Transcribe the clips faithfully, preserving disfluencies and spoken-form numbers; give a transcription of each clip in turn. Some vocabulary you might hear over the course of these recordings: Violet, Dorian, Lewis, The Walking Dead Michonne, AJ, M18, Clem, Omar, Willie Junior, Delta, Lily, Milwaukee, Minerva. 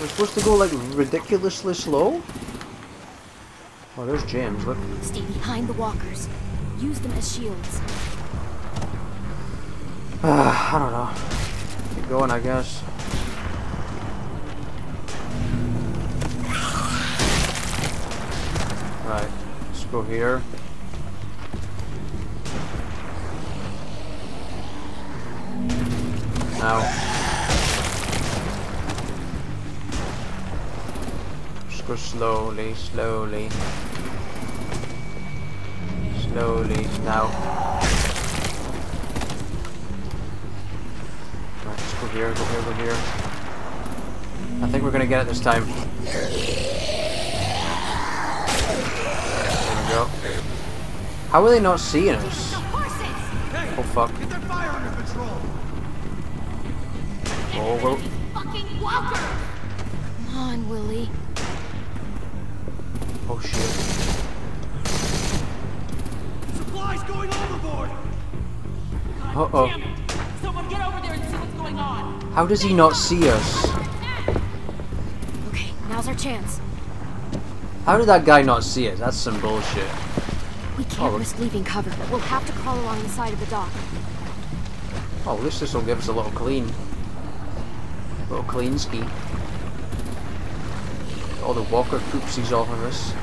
We're supposed to go like ridiculously slow? Oh, there's James, look. Stay behind the walkers. Use them as shields. Uh, I don't know. Keep going, I guess. Right, let's go here. Now. Just go slowly, slowly. Slowly, now. Right, let's go here, go here, go here. I think we're gonna get it this time. Go. How are they not seeing us? Hey, oh fuck. Get their fire under control. Oh, well. Fucking walker. Come on, Willie. Oh shit. Supplies going overboard. Uh oh. Someone get over there and see what's going on. How does he not see us? Okay, now's our chance. How did that guy not see it? That's some bullshit. We can't oh, risk leaving cover. We'll have to crawl along the side of the dock. Oh, at least this will give us a little clean. A little clean ski. All the walker poopsies off of us.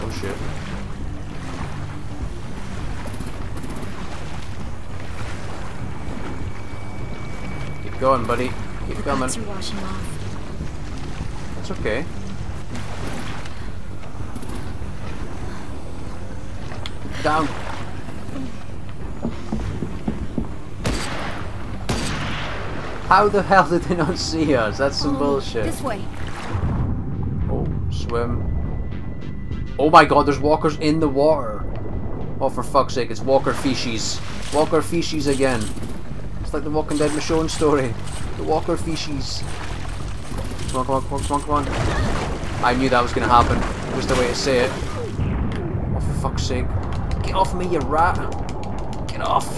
Oh shit. Keep going, buddy. Keep coming. That's okay. Down. How the hell did they not see us? That's some um, bullshit. This way. Oh, swim. Oh my god, there's walkers in the water. Oh, for fuck's sake, it's walker feces. Walker feces again. It's like the Walking Dead Michonne story. The walker feces. Come on, come on, come on, come on, come on. I knew that was gonna happen. Just the way to say it. Oh, for fuck's sake. Get off me, you rat! Get off!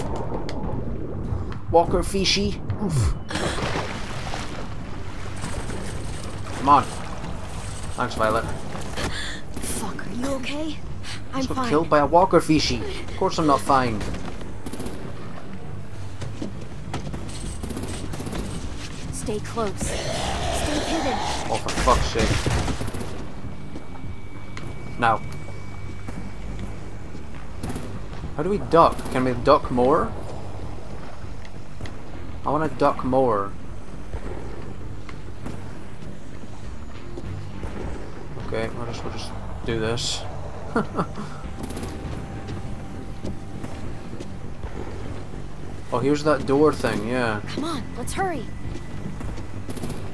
Walker fishy! Oof! Come on! Thanks, Violet. Fuck, are you okay? I'm fine. I got killed by a walker fishy! Of course I'm not fine! Stay close. Stay hidden! Oh, for fuck's sake. Now. How do we duck? Can we duck more? I want to duck more. Okay, we'll just, we'll just do this. Oh, here's that door thing, yeah. Come on, let's hurry.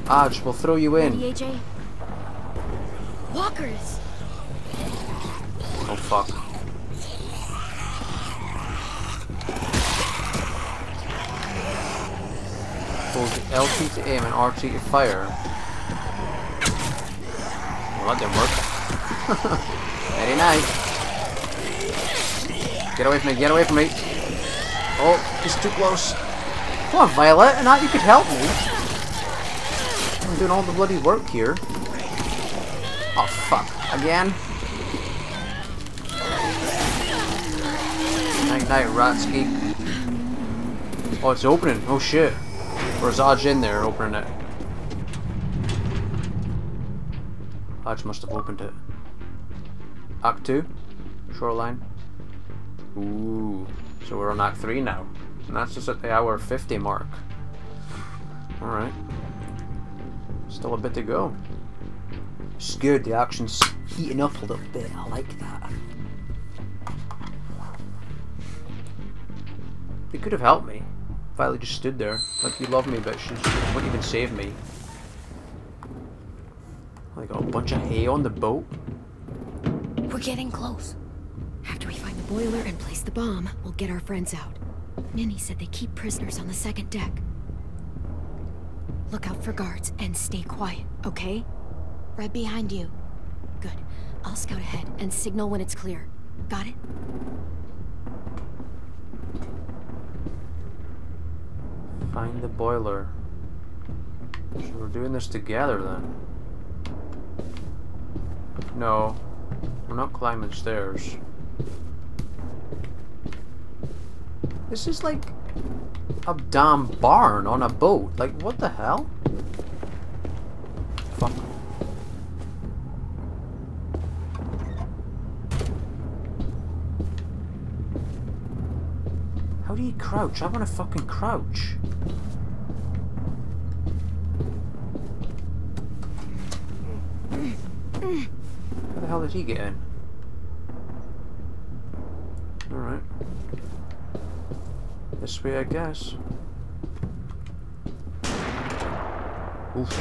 Aj, we'll throw you in. Ready, A J? Walkers! Oh, fuck. L T to aim and R T to fire. Well, that didn't work. Very nice. Get away from me, get away from me. Oh, he's too close. Come on, Violet, and now you could help me. I'm doing all the bloody work here. Oh, fuck. Again? Night night, Ratsky. Oh, it's opening. Oh, shit. Or is Aj in there opening it? Aj must have opened it. Act two? Shoreline. Ooh. So we're on Act three now. And that's just at the hour fifty mark. Alright. Still a bit to go. It's good, the action's heating up a little bit. I like that. They could have helped me. Violet just stood there, like you love me, but she wouldn't even save me. I got a bunch of hay on the boat. We're getting close. After we find the boiler and place the bomb, we'll get our friends out. Minnie said they keep prisoners on the second deck. Look out for guards and stay quiet, okay? Right behind you. Good. I'll scout ahead and signal when it's clear. Got it? Find the boiler. So we're doing this together then. No, we're not climbing stairs. This is like a damn barn on a boat. Like, what the hell? Fuck. How do you crouch? I want to fucking crouch. How the hell did he get in? Alright. This way, I guess. Oof.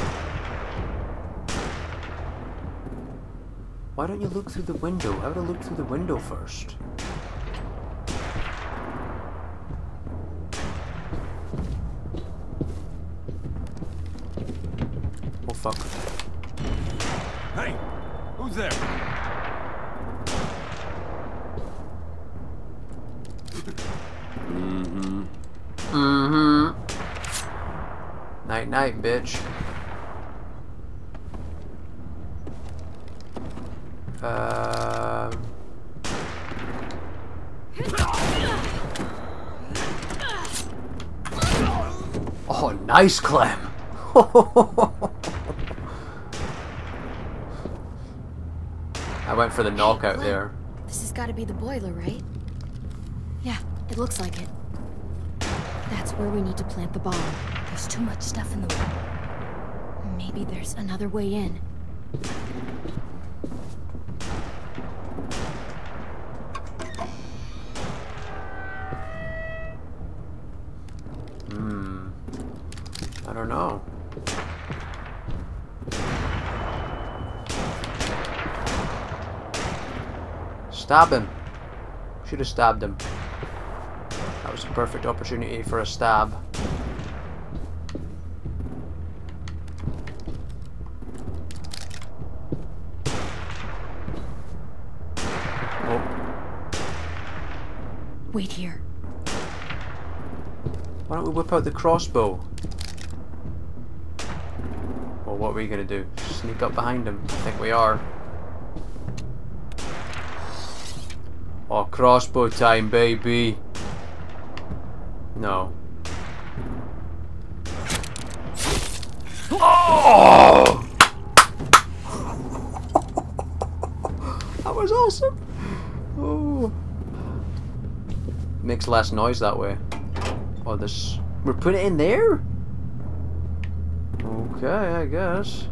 Why don't you look through the window? I would have looked through the window first. Oh fuck. Hey! Who's there? Night, bitch. Uh... Oh, nice, Clem. I went for the knockout there. This has got to be the boiler, right? Yeah, it looks like it. That's where we need to plant the bomb. There's too much stuff in the way. Maybe there's another way in. Hmm. I don't know. Stab him. Should have stabbed him. That was a perfect opportunity for a stab. Wait here. Why don't we whip out the crossbow? Well, what are we gonna do? Sneak up behind him? I think we are. Oh, crossbow time, baby! No. Oh! That was awesome! Oh. Makes less noise that way. Oh, this... We're putting it in there? Okay, I guess.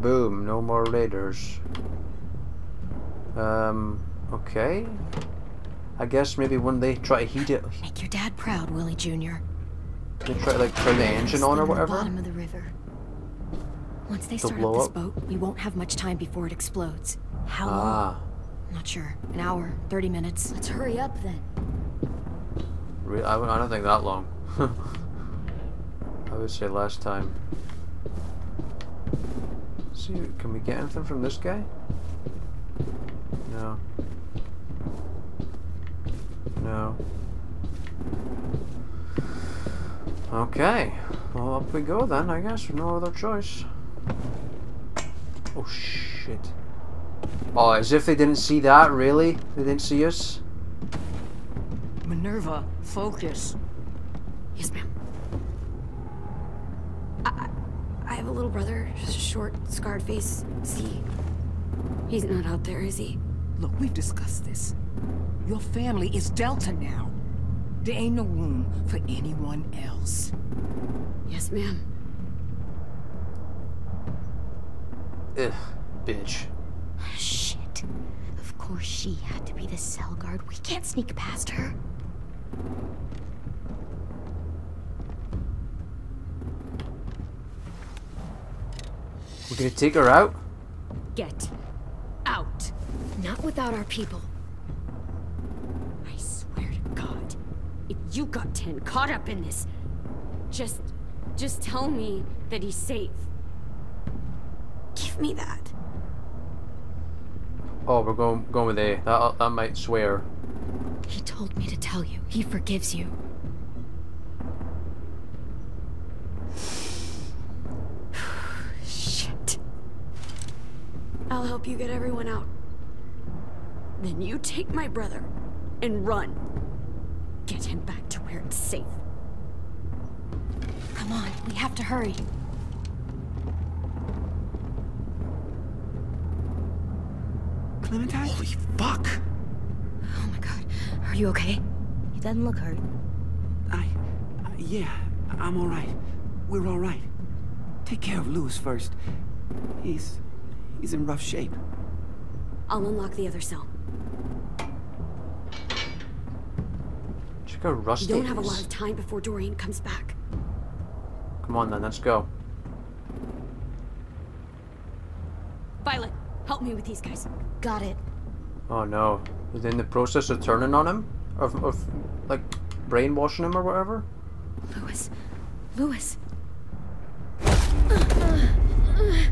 Boom, no more raiders. Um, okay. I guess maybe when they try to heat it... Make your dad proud, Willie Junior. They try to, like, turn the engine on or whatever? Bottom of the river. Once they start up this boat, we won't have much time before it explodes. How long? Ah. Not sure. An hour, thirty minutes. Let's hurry up then. I don't think that long. I would say last time. Let's see, can we get anything from this guy? No. No. Okay. Well, up we go then. I guess no other choice. Oh shit. Oh, as if they didn't see that, really? They didn't see us? Minerva, focus. Yes, ma'am. I, I have a little brother, short, scarred face. See? He's not out there, is he? Look, we've discussed this. Your family is Delta now. There ain't no room for anyone else. Yes, ma'am. Ugh, bitch. Shit. Of course she had to be the cell guard. We can't sneak past her. We're gonna take her out? Get out. Not without our people. I swear to God, if you got ten caught up in this, just, just tell me that he's safe. Give me that. Oh, we're going going with A. That that might swear. He told me to tell you. He forgives you. I'll help you get everyone out. Then you take my brother and run. Get him back to where it's safe. Come on, we have to hurry. Clementine? Holy fuck! Oh my god, are you okay? He doesn't look hurt. I... Uh, yeah, I'm alright. We're alright. Take care of Lewis first. He's... he's in rough shape. I'll unlock the other cell. Check out Rusty. You don't have a lot of time before Dorian comes back. Come on then, let's go. Violet, help me with these guys. Got it. Oh no. Is they in the process of turning on him? Of, of like, brainwashing him or whatever? Lewis. Lewis.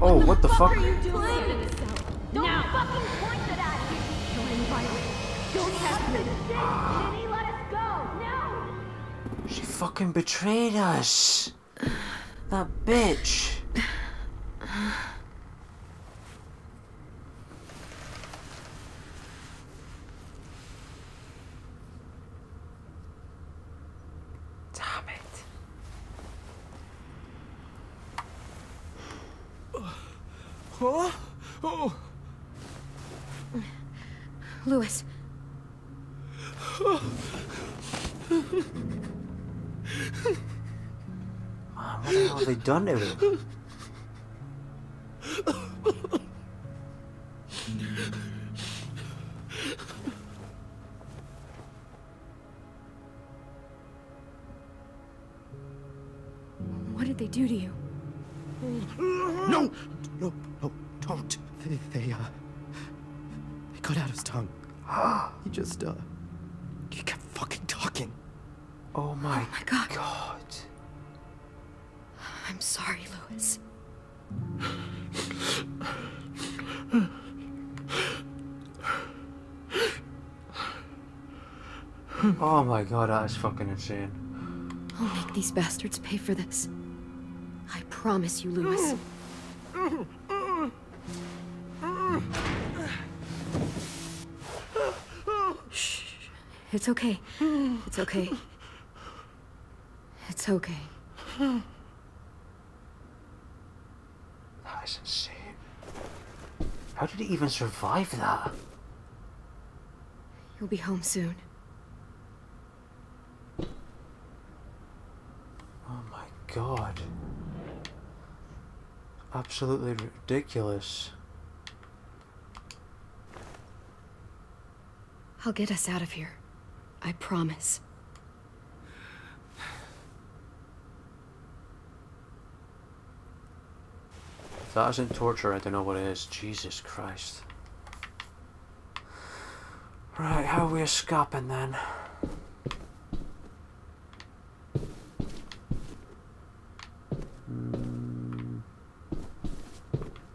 Oh, what, what the fuck? fuck? Are you doing? Don't now. fucking point it at me! Don't Violet. Don't have to the Didn't he let us go? No! She fucking betrayed us! That bitch! Damn it. Huh? Oh! Lewis. Mom, what the hell have they done to him? What did they do to you? No! No, no, don't. They, they uh... They cut out his tongue. He just, uh... He kept fucking talking. Oh my, oh my god. god. I'm sorry, Lewis. Oh my god, that is fucking insane. I'll make these bastards pay for this. I promise you, Lewis. It's okay. It's okay. It's okay. That is insane. How did he even survive that? You'll be home soon. Oh my god. Absolutely ridiculous. I'll get us out of here. I promise. If that isn't torture, I don't know what it is. Jesus Christ. Right, how are we escaping then? Hmm.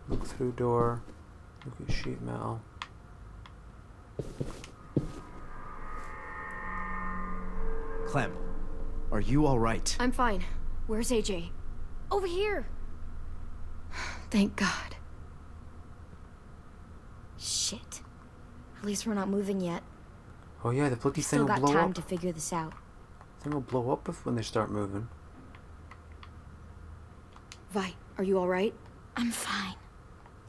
Look through door. Look at sheet metal. Clem, are you all right? I'm fine. Where's A J? Over here. Thank God. Shit. At least we're not moving yet. Oh yeah, the bloody thing will blow up. Still got time to figure this out. The thing will blow up if when they start moving. Vi, are you all right? I'm fine.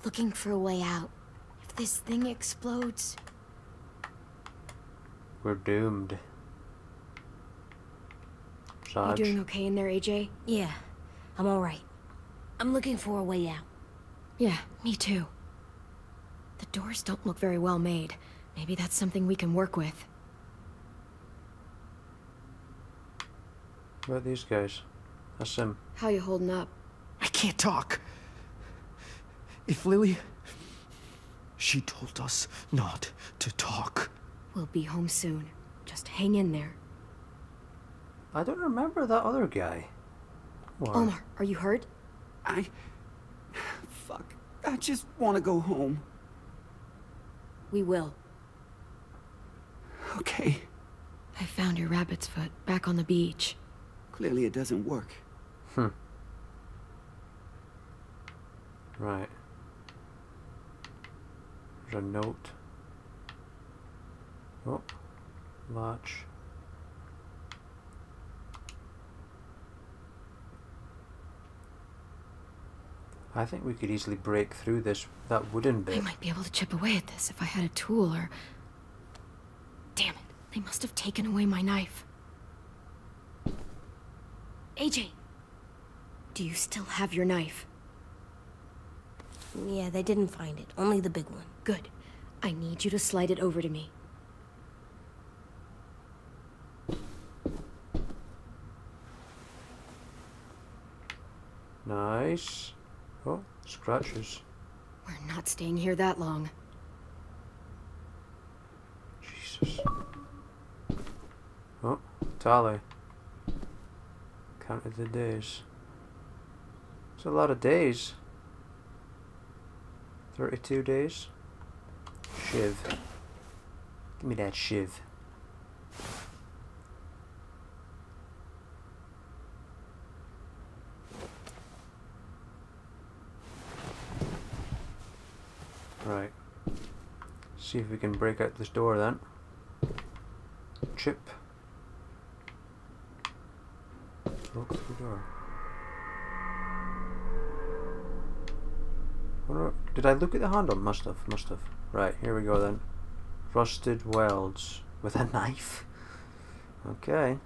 Looking for a way out. If this thing explodes, we're doomed. You doing okay in there, A J? Yeah, I'm alright. I'm looking for a way out. Yeah, me too. The doors don't look very well made. Maybe that's something we can work with. What about these guys? That's him. How you holding up? I can't talk. If Lily... She told us not to talk. We'll be home soon. Just hang in there. I don't remember that other guy. What? Omar, are you hurt? I... Fuck. I just want to go home. We will. Okay. I found your rabbit's foot back on the beach. Clearly it doesn't work. Hmm. Right. There's a note. Oh, much. I think we could easily break through this, that wooden bit. I might be able to chip away at this if I had a tool or... Damn it, they must have taken away my knife. A J, do you still have your knife? Yeah, they didn't find it. Only the big one. Good. I need you to slide it over to me. Nice. Oh, scratches. We're not staying here that long. Jesus. Oh, tally. Counted the days. It's a lot of days. Thirty-two days. Shiv. Give me that shiv. Right. See if we can break out this door then. Chip. Broke through the door. Did I look at the handle? Must have, must have. Right, here we go then. Rusted welds with a knife. Okay.